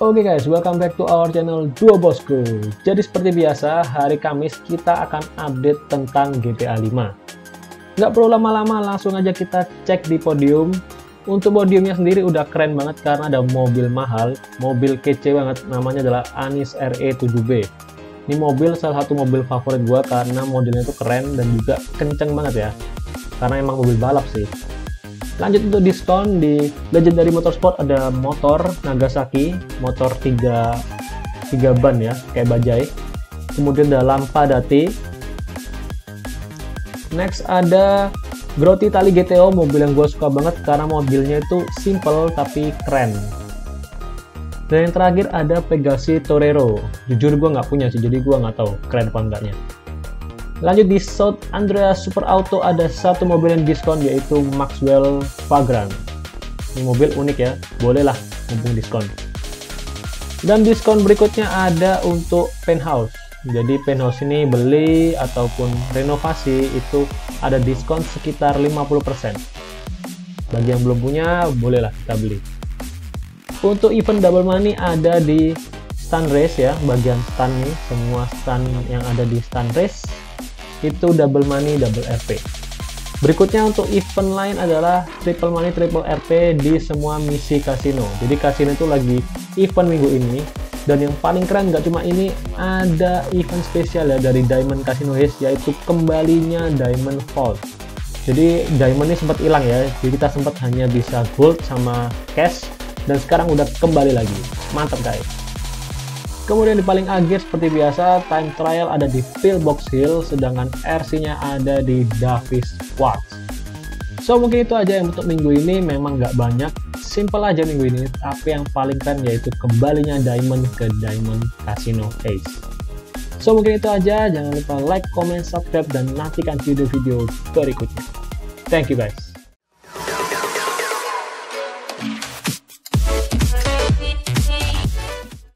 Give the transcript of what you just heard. Oke guys, welcome back to our channel Duo Bosku. Jadi seperti biasa, hari Kamis kita akan update tentang GTA 5. Nggak perlu lama-lama, langsung aja kita cek di podium. Untuk podiumnya sendiri udah keren banget karena ada mobil mahal, mobil kece banget, namanya adalah Anis RE 7B. Ini mobil salah satu mobil favorit gua karena modelnya tuh keren dan juga kenceng banget ya. Karena emang mobil balap sih. Lanjut untuk diskon di Legendary Motorsport ada motor Nagasaki, motor 3 ban ya, kayak bajai. Kemudian ada Lampadati. Next ada Grotti Tali GTO, mobil yang gue suka banget karena mobilnya itu simple tapi keren. Dan yang terakhir ada Pegasi Torero. Jujur gue nggak punya sih, jadi gue nggak tahu keren apa enggaknya. Lanjut di South Andrea Super Auto ada satu mobil yang diskon, yaitu Maxwell Fagran. Ini mobil unik ya, bolehlah mumpung diskon. Dan diskon berikutnya ada untuk penthouse. Jadi penthouse ini beli ataupun renovasi itu ada diskon sekitar 50%. Bagi yang belum punya, bolehlah kita beli. Untuk event double money ada di stand race ya, bagian stand nih, semua stand yang ada di stand race itu double money, double RP. Berikutnya untuk event lain adalah triple money, triple RP di semua misi kasino. Jadi kasino itu lagi event minggu ini, dan yang paling keren nggak cuma ini, ada event spesial ya dari Diamond Casino Heist, yaitu kembalinya Diamond Vault. Jadi Diamond ini sempat hilang ya, jadi kita sempat hanya bisa gold sama cash, dan sekarang udah kembali lagi, mantap guys. Kemudian di paling akhir seperti biasa, time trial ada di Philbox Hill, sedangkan RC-nya ada di Davis Watts. So mungkin itu aja yang untuk minggu ini, memang nggak banyak, simple aja minggu ini, tapi yang paling keren yaitu kembalinya Diamond ke Diamond Casino Ace. So mungkin itu aja, jangan lupa like, comment, subscribe, dan nantikan video-video berikutnya. Thank you guys.